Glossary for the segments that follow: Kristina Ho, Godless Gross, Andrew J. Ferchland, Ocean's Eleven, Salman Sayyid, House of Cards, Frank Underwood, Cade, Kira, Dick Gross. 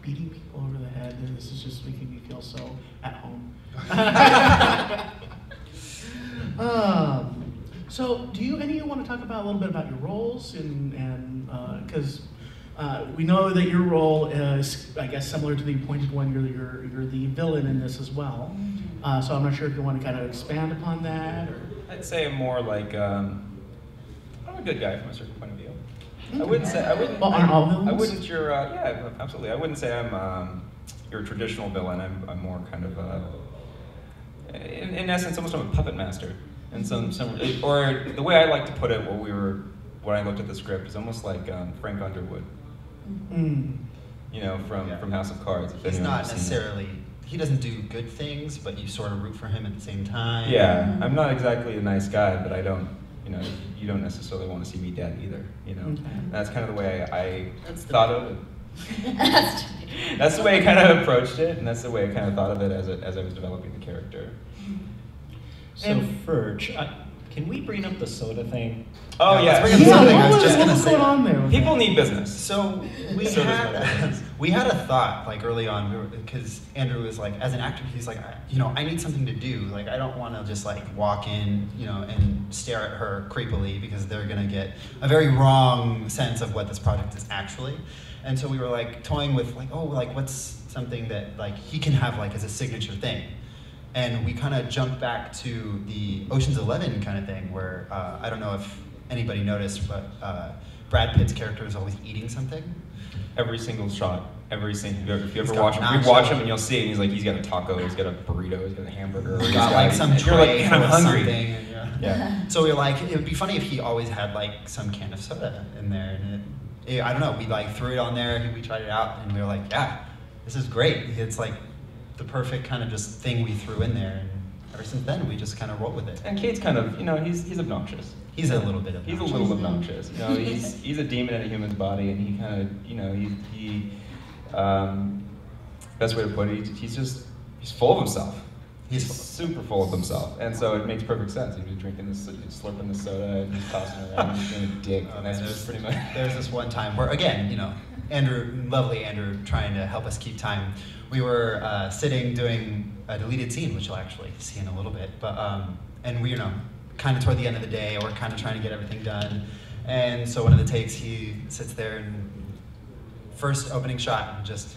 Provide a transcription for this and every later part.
Beating people over the head, and this is just making me feel so at home. So, do you any of you want to talk about a little bit about your roles, and because we know that your role is, I guess, similar to the appointed one. You're the villain in this as well. So I'm not sure if you want to kind of expand upon that. Or I'd say I'm more like I'm a good guy from a certain point of view. I wouldn't say yeah, absolutely. I wouldn't say I'm your traditional villain. I'm more kind of in essence, almost I'm a puppet master. And some, or the way I like to put it, when I looked at the script, is almost like Frank Underwood, you know, from House of Cards. He's not necessarily, he doesn't do good things, but you sort of root for him at the same time. Yeah, I'm not exactly a nice guy, but I don't, you know, you don't necessarily want to see me dead either, you know. That's kind of the way I thought of it. That's the way I kind of approached it, and that's the way I kind of thought of it as I was developing the character. So, Ferg, can we bring up the soda thing? Oh, no, yeah. What's going on there? People need business. So we had a thought, like, early on, because Andrew was like, as an actor, he's like, you know, I need something to do. Like, I don't want to just, like, walk in, you know, and stare at her creepily, because they're going to get a very wrong sense of what this project is actually. And so we were, like, toying with, like, oh, like, what's something that, like, he can have, like, as a signature thing? And we kind of jumped back to the Ocean's 11 kind of thing, where I don't know if anybody noticed, but Brad Pitt's character is always eating something. Every single shot, every single. If you ever watch him, and you'll see, and he's like, he's got a taco, he's got a burrito, he's got a hamburger. He's got like some tray or something. Yeah. So we were like, it would be funny if he always had like some can of soda in there. And I don't know. We like threw it on there, and we tried it out, and we were like, yeah, this is great. It's like the perfect kind of just thing we threw in there, and ever since then we just kind of rolled with it. And Cade's kind of, you know, he's obnoxious. He's a little bit obnoxious. He's a little obnoxious. You know, he's a demon in a human's body, and he kind of, you know, best way to put it, he's full of himself. He's super full of himself, and so it makes perfect sense. He'd be drinking this, slurping the soda, and just tossing it around, and being a dick, and that's just pretty much. There's this one time where, again, you know, Andrew, lovely Andrew, trying to help us keep time. We were sitting doing a deleted scene, which you'll actually see in a little bit, but and we, you know, kind of toward the end of the day, we're kind of trying to get everything done, and so one of the takes, he sits there and first opening shot, and just.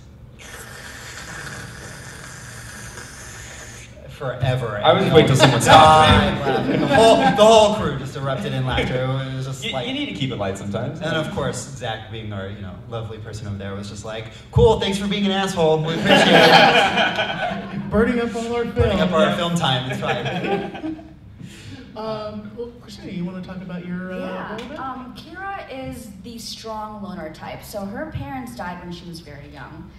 Forever. I was waiting till someone stopped. The whole crew just erupted in laughter. It was just you need to keep it light sometimes. And of course, Zach, being our lovely person over there, was just like, "Cool, thanks for being an asshole. We appreciate it." Burning up all our film. Burning up our film time. It's fine. Well, Christina, you want to talk about your role a bit? Kira is the strong loner type. So her parents died when she was very young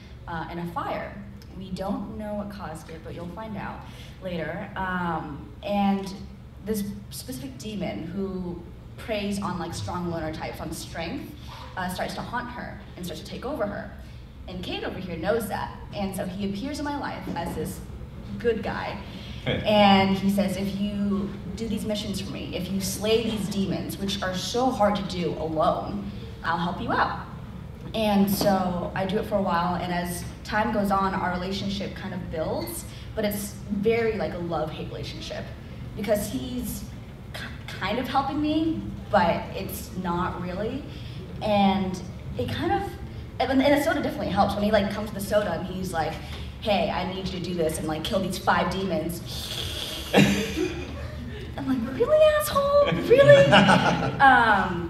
in a fire. We don't know what caused it, but you'll find out later. And this specific demon who preys on like strong loner types, on strength, starts to haunt her and starts to take over her. And Cade over here knows that. And so he appears in my life as this good guy. And he says, if you do these missions for me, if you slay these demons, which are so hard to do alone, I'll help you out. And so I do it for a while, and as time goes on, our relationship kind of builds, but it's very like a love-hate relationship, because he's kind of helping me, but it's not really. And it kind of, and the soda definitely helps. When he like comes to the soda and he's like, hey, I need you to do this and like kill these 5 demons. I'm like, really, asshole? Really?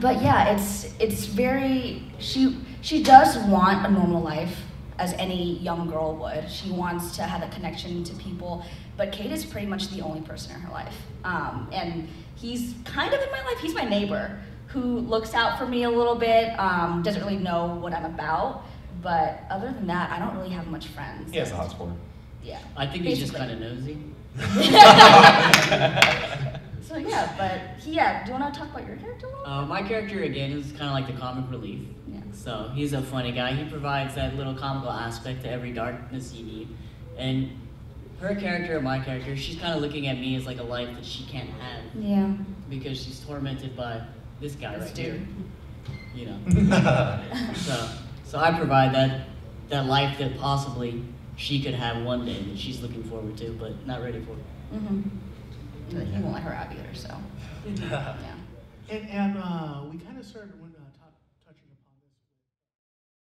But yeah, it's very, she does want a normal life, as any young girl would. She wants to have a connection to people, but Cade is pretty much the only person in her life. And he's kind of in my life, he's my neighbor, who looks out for me a little bit, doesn't really know what I'm about, but other than that, I don't really have much friends. He has a hot spot. Yeah. I think he's just kind of nosy. So yeah, do you want to talk about your character a little? My character, again, is kind of like the comic relief. Yeah. So he's a funny guy. He provides that little comical aspect to every darkness you need. And her character, my character, she's kind of looking at me as like a life that she can't have. Yeah. Because she's tormented by this guy right here. you know. So I provide that life that possibly she could have one day that she's looking forward to, but not ready for. Mm-hmm. But he won't let her out either, so. Yeah. And we kind of started when